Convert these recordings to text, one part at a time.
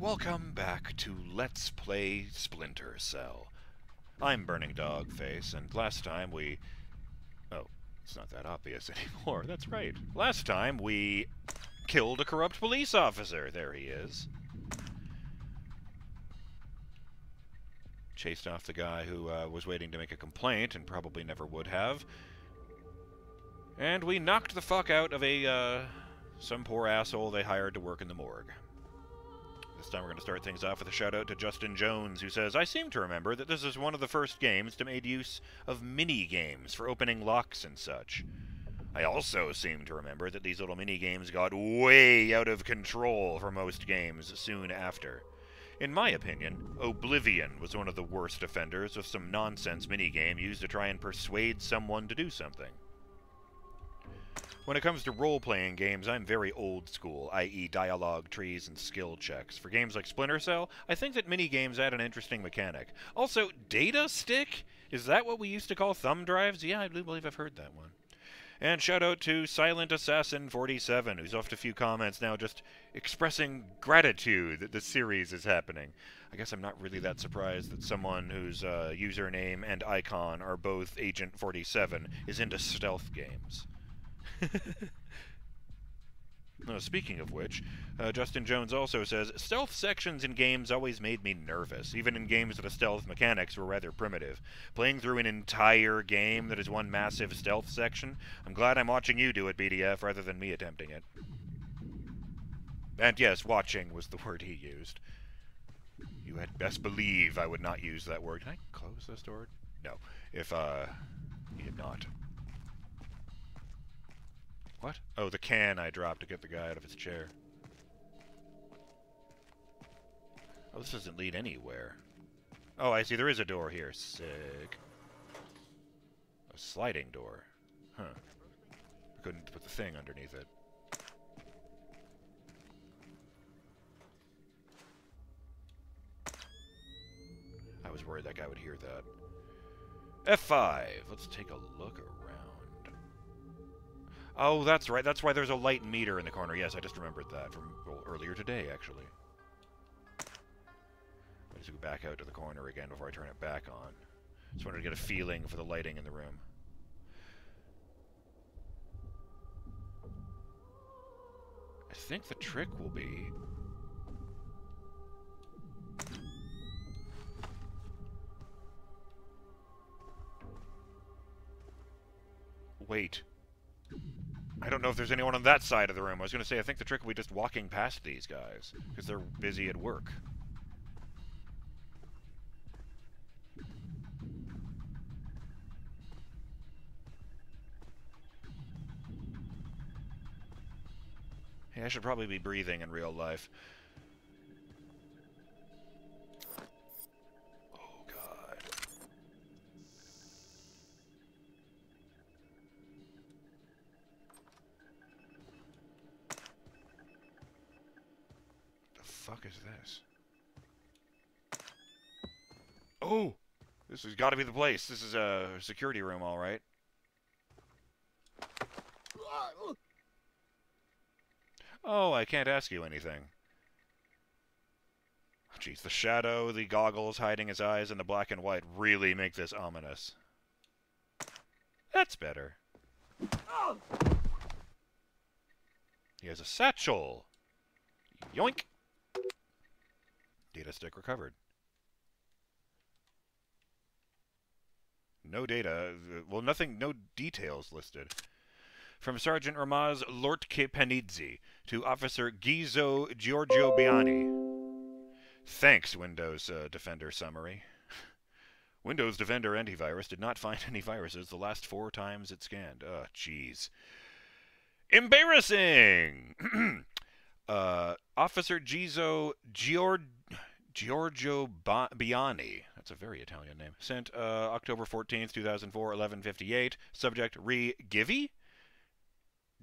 Welcome back to Let's Play Splinter Cell. I'm Burning Dog Face, and last time we... Oh, it's not that obvious anymore, that's right. Last time we killed a corrupt police officer, there he is. Chased off the guy who was waiting to make a complaint, and probably never would have. And we knocked the fuck out of a, some poor asshole they hired to work in the morgue. This time we're going to start things off with a shout-out to Justin Jones, who says, I seem to remember that this is one of the first games to made use of mini-games for opening locks and such. I also seem to remember that these little mini-games got way out of control for most games soon after. In my opinion, Oblivion was one of the worst offenders of some nonsense mini-game used to try and persuade someone to do something. When it comes to role-playing games, I'm very old-school, i.e. dialogue trees and skill checks. For games like Splinter Cell, I think that mini-games add an interesting mechanic. Also, data stick? Is that what we used to call thumb drives? Yeah, I do believe I've heard that one. And shout-out to Silent Assassin47, who's left a few comments now just expressing gratitude that the series is happening. I guess I'm not really that surprised that someone whose username and icon are both Agent 47 is into stealth games. Speaking of which, Justin Jones also says, stealth sections in games always made me nervous, even in games that the stealth mechanics were rather primitive. Playing through an entire game that is one massive stealth section, I'm glad I'm watching you do it, BDF, rather than me attempting it. And yes, watching was the word he used. You had best believe I would not use that word. Can I close this door? No. If, he had not. What? Oh, the can I dropped to get the guy out of his chair. Oh, this doesn't lead anywhere. Oh, I see. There is a door here. Sick. A sliding door. Huh. I couldn't put the thing underneath it. I was worried that guy would hear that. F5. Let's take a look around. Oh, that's right. That's why there's a light meter in the corner. Yes, I just remembered that from earlier today, actually. I just go back out to the corner again before I turn it back on. Just wanted to get a feeling for the lighting in the room. I think the trick will be... Wait. I don't know if there's anyone on that side of the room. I was going to say, I think the trick will be just walking past these guys, because they're busy at work. Hey, I should probably be breathing in real life. Oh! This has got to be the place. This is a security room, all right. Oh, I can't ask you anything. Jeez, the shadow, the goggles hiding his eyes, and the black and white really make this ominous. That's better. He has a satchel! Yoink! Data stick recovered. No data. Well, nothing. No details listed. From Sergeant Ramaz Lortkipanidze to Officer Gizo Giorgio Biani. Thanks, Windows Defender summary. Windows Defender antivirus did not find any viruses the last 4 times it scanned. Oh, jeez. Embarrassing. Officer Gizo Giorgio Biani. That's a very Italian name. Sent October 14th, 2004, 11:58. Subject, re-givey?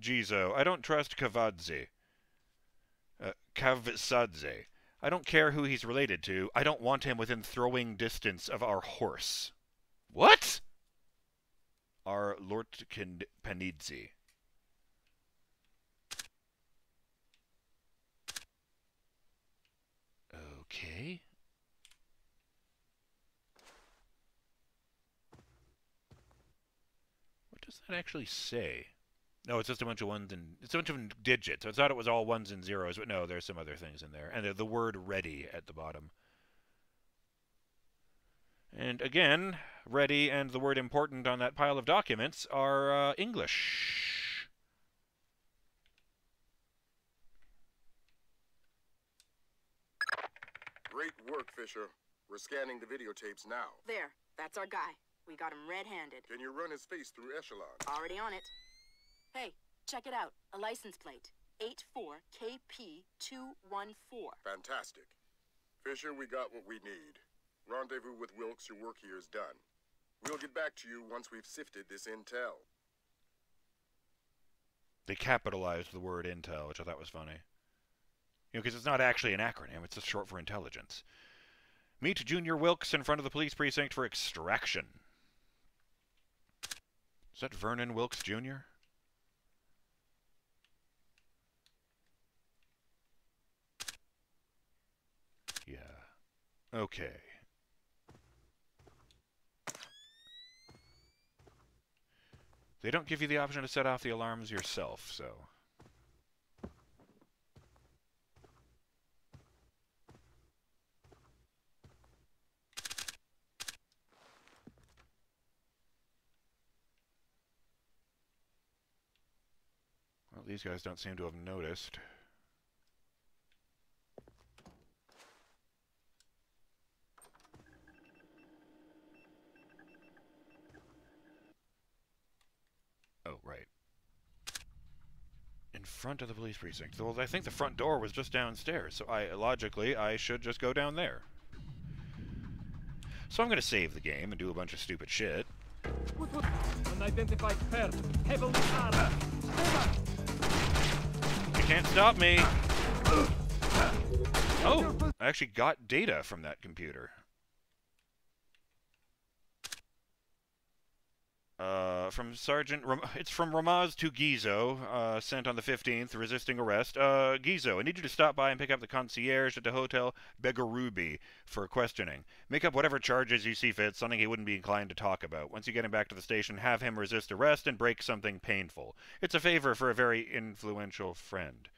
Gizo, I don't trust Kavadze. Kavsadze. I don't care who he's related to. I don't want him within throwing distance of our horse. What? Our Lortkipanidze. it actually say? No, it's just a bunch of ones and... It's a bunch of digits. I thought it was all ones and zeros, but no, there's some other things in there. And the word ready at the bottom. And again, ready and the word important on that pile of documents are English. Great work, Fisher. We're scanning the videotapes now. There. That's our guy. We got him red-handed. Can you run his face through Echelon? Already on it. Hey, check it out. A license plate. 84KP214. Fantastic. Fisher, we got what we need. Rendezvous with Wilkes, your work here is done. We'll get back to you once we've sifted this intel. They capitalized the word intel, which I thought was funny. You know, because it's not actually an acronym, it's just short for intelligence. Meet Junior Wilkes in front of the police precinct for extraction. Is that Vernon Wilkes Jr.? Yeah. Okay. They don't give you the option to set off the alarms yourself, so... Well, these guys don't seem to have noticed. Oh, right. In front of the police precinct. Well, I think the front door was just downstairs, so logically, I should just go down there. So I'm going to save the game and do a bunch of stupid shit. Unidentified pair, heavily armored. You can't stop me! Oh! I actually got data from that computer. From Sergeant... It's from Ramaz to Gizo, sent on the 15th, resisting arrest. Gizo, I need you to stop by and pick up the concierge at the Hotel Begarubi for questioning. Make up whatever charges you see fit, something he wouldn't be inclined to talk about. Once you get him back to the station, have him resist arrest and break something painful. It's a favor for a very influential friend.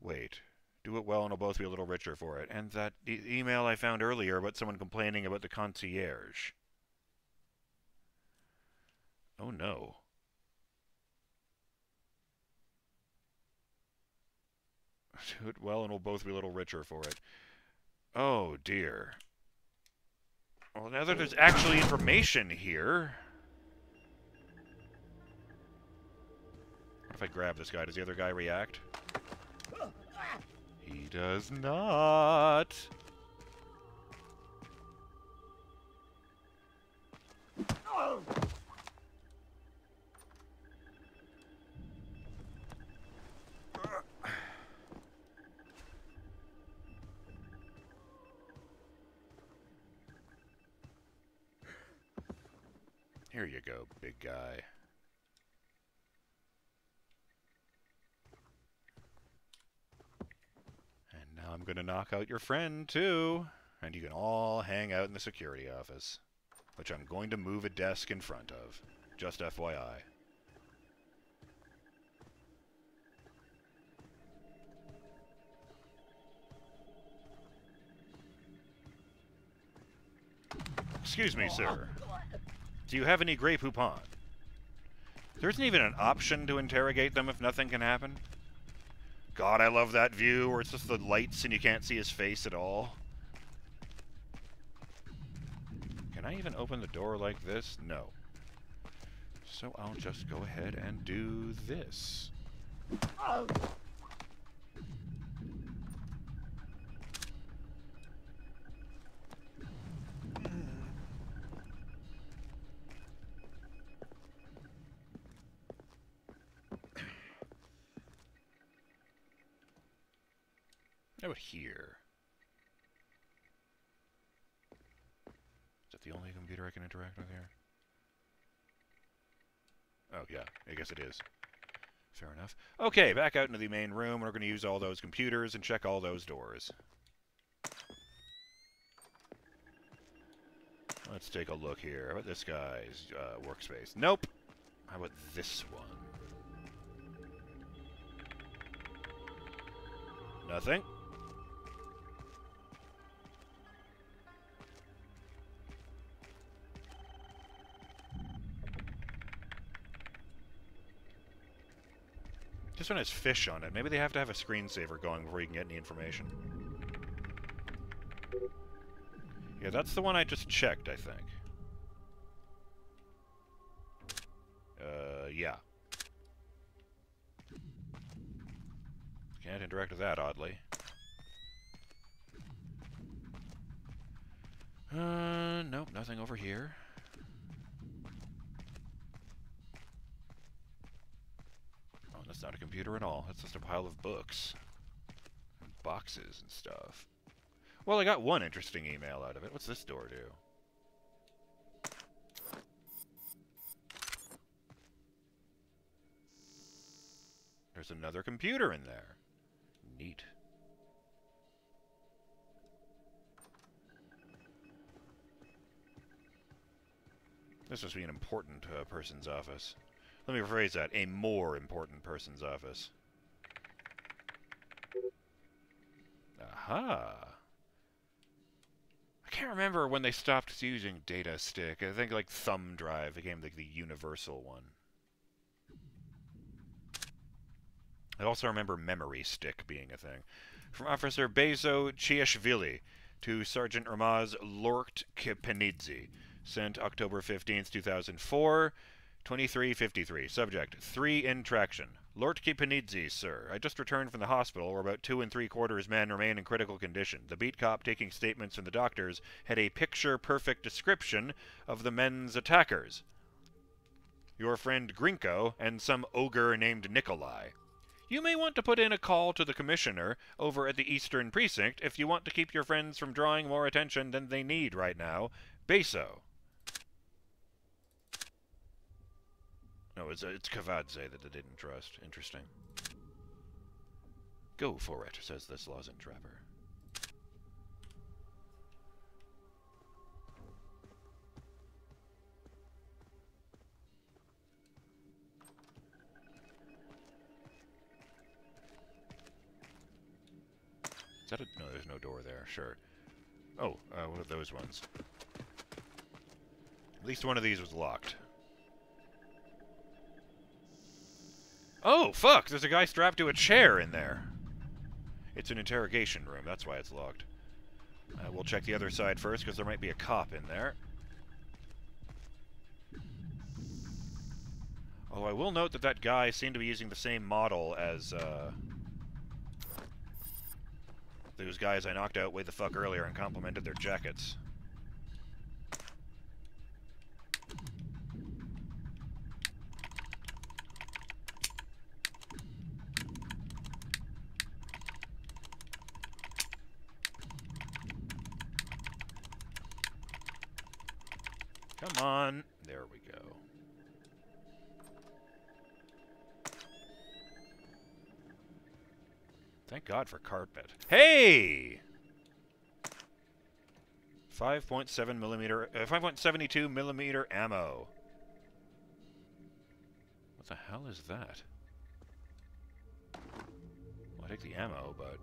Wait. Do it well and we'll both be a little richer for it. And that email I found earlier about someone complaining about the concierge. Oh no. Do it well and we'll both be a little richer for it. Oh dear. Well, now that there's actually information here... What if I grab this guy? Does the other guy react? He does not! Oh. Here you go, big guy. And now I'm gonna knock out your friend, too. And you can all hang out in the security office, which I'm going to move a desk in front of. Just FYI. Excuse me, sir. Do you have any Grey Poupon? There isn't even an option to interrogate them if nothing can happen. God, I love that view, where it's just the lights and you can't see his face at all. Can I even open the door like this? No. So I'll just go ahead and do this. Oh. Out here. Is that the only computer I can interact with here? Oh, yeah. I guess it is. Fair enough. Okay, back out into the main room. We're going to use all those computers and check all those doors. Let's take a look here. How about this guy's workspace? Nope! How about this one? Nothing. This one has fish on it. Maybe they have to have a screensaver going before you can get any information. Yeah, that's the one I just checked, I think. Yeah. Can't interact with that, oddly. Nope, nothing over here. Oh, that's not a computer at all. That's just a pile of books. And boxes and stuff. Well, I got one interesting email out of it. What's this door do? There's another computer in there. Neat. This must be an important person's office. Let me rephrase that. A more important person's office. Aha! I can't remember when they stopped using data stick. I think, like, thumb drive became, like, the universal one. I also remember memory stick being a thing. From Officer Bezo Chieshvili to Sergeant Ramaz Lortkipanidze. Sent October 15th, 2004, 23:53. Subject, 3 in traction. Lortkipanidze, sir. I just returned from the hospital where about 2 3/4 men remain in critical condition. The beat cop taking statements from the doctors had a picture-perfect description of the men's attackers. Your friend Grinko and some ogre named Nikolai. You may want to put in a call to the commissioner over at the Eastern Precinct if you want to keep your friends from drawing more attention than they need right now. Bezo. No, it's Kavadze that they didn't trust. Interesting. Go for it, says this lozenge trapper. Is that a... No, there's no door there, sure. Oh, one of those ones. At least one of these was locked. Oh, fuck! There's a guy strapped to a chair in there! It's an interrogation room, that's why it's locked. We'll check the other side first, because there might be a cop in there. Although I will note that that guy seemed to be using the same model as, those guys I knocked out way the fuck earlier and complimented their jackets. Come on. There we go. Thank God for carpet. Hey! 5.72 millimeter ammo. What the hell is that? Well, I take the ammo, but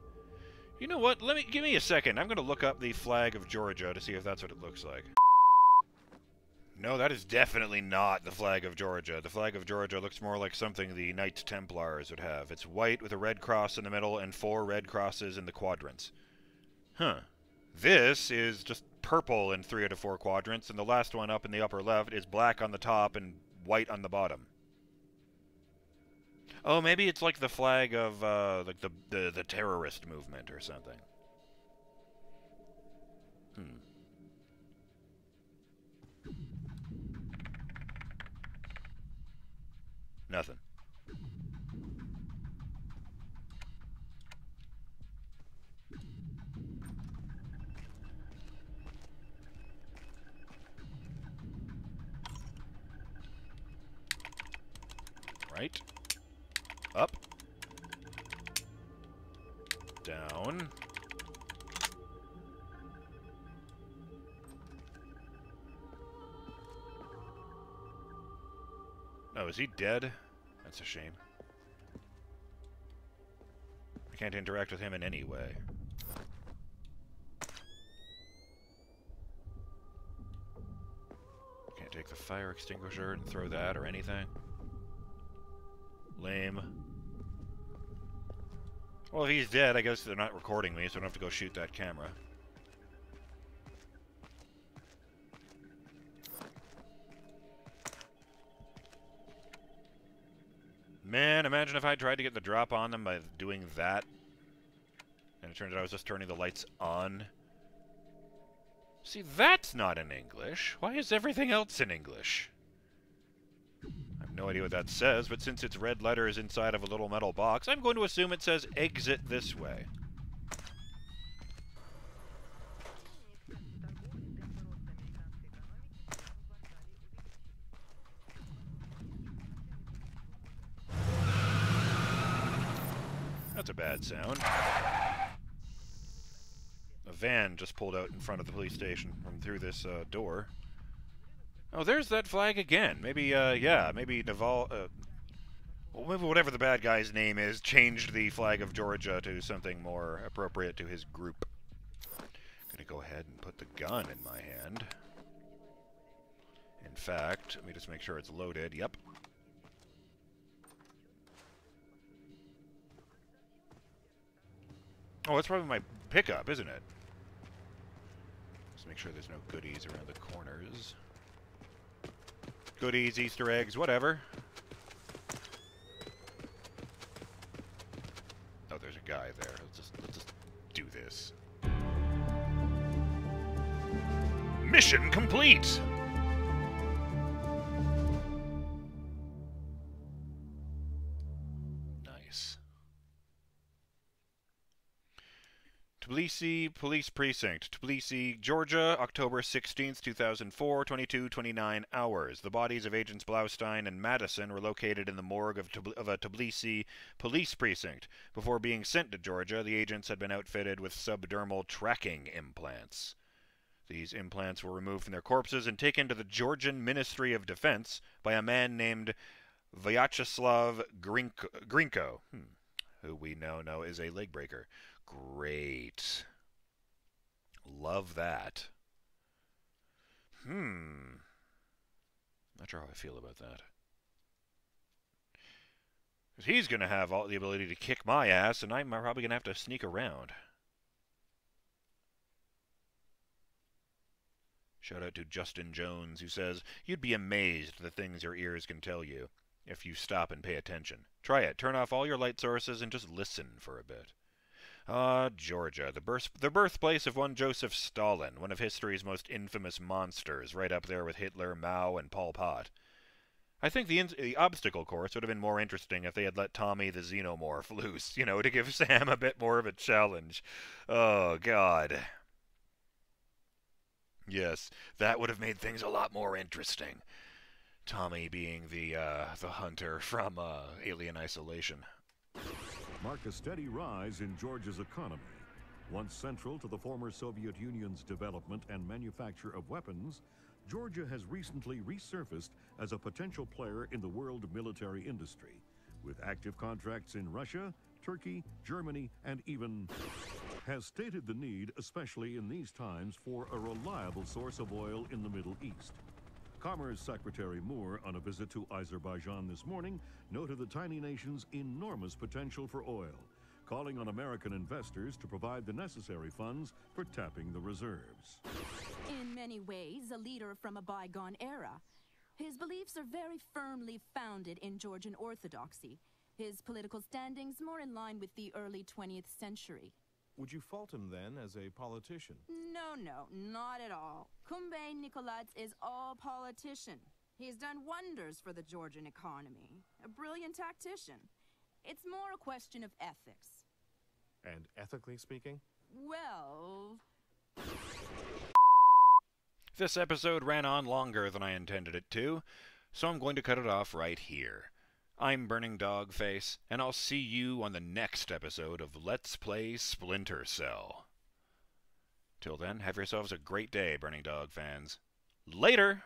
you know what? Give me a second. I'm gonna look up the flag of Georgia to see if that's what it looks like. No, that is definitely not the flag of Georgia. The flag of Georgia looks more like something the Knights Templars would have. It's white with a red cross in the middle and 4 red crosses in the quadrants. Huh. This is just purple in 3 out of 4 quadrants, and the last one up in the upper left is black on the top and white on the bottom. Oh, maybe it's like the flag of, like the terrorist movement or something. Hmm. Nothing. Right. Up. Down. Oh, Oh, is he dead? That's a shame. I can't interact with him in any way. Can't take the fire extinguisher and throw that or anything. Lame. Well, if he's dead, I guess they're not recording me, so I don't have to go shoot that camera. Man, imagine if I tried to get the drop on them by doing that. And it turns out I was just turning the lights on. See, that's not in English. Why is everything else in English? I have no idea what that says, but since it's red letters inside of a little metal box, I'm going to assume it says exit this way. That's a bad sound. A van just pulled out in front of the police station from through this door. Oh, there's that flag again. Maybe, yeah, maybe Naval... well, maybe whatever the bad guy's name is changed the flag of Georgia to something more appropriate to his group. I'm gonna go ahead and put the gun in my hand. In fact, let me just make sure it's loaded. Yep. Oh, that's probably my pickup, isn't it? Let's make sure there's no goodies around the corners. Goodies, Easter eggs, whatever. Oh, there's a guy there. Let's just do this. Mission complete! Tbilisi Police Precinct, Tbilisi, Georgia, October 16th, 2004, 22:29 hours. The bodies of Agents Blaustein and Madison were located in the morgue of a Tbilisi Police Precinct. Before being sent to Georgia, the agents had been outfitted with subdermal tracking implants. These implants were removed from their corpses and taken to the Georgian Ministry of Defense by a man named Vyacheslav Grinko, who we now know is a leg breaker. Great. Love that. Not sure how I feel about that. Because he's going to have all the ability to kick my ass, and I'm probably going to have to sneak around. Shout out to Justin Jones, who says, "You'd be amazed at the things your ears can tell you if you stop and pay attention. Try it. Turn off all your light sources and just listen for a bit." Ah, Georgia, the birthplace of one Joseph Stalin, one of history's most infamous monsters, right up there with Hitler, Mao, and Pol Pot. I think the obstacle course would have been more interesting if they had let Tommy the Xenomorph loose, you know, to give Sam a bit more of a challenge. Oh, God. Yes, that would have made things a lot more interesting. Tommy being the hunter from Alien Isolation. Marked a steady rise in Georgia's economy. Once central to the former Soviet Union's development and manufacture of weapons, Georgia has recently resurfaced as a potential player in the world military industry, with active contracts in Russia, Turkey, Germany, and even has stated the need, especially in these times, for a reliable source of oil in the Middle East. Commerce Secretary Moore, on a visit to Azerbaijan this morning, noted the tiny nation's enormous potential for oil, calling on American investors to provide the necessary funds for tapping the reserves. In many ways, a leader from a bygone era. His beliefs are very firmly founded in Georgian Orthodoxy. His political standings more in line with the early 20th century. Would you fault him, then, as a politician? No, not at all. Kumbe Nikoladze is all politician. He's done wonders for the Georgian economy. A brilliant tactician. It's more a question of ethics. And ethically speaking? Well... This episode ran on longer than I intended it to, so I'm going to cut it off right here. I'm Burning Dog Face, and I'll see you on the next episode of Let's Play Splinter Cell. Till then, have yourselves a great day, Burning Dog fans. Later!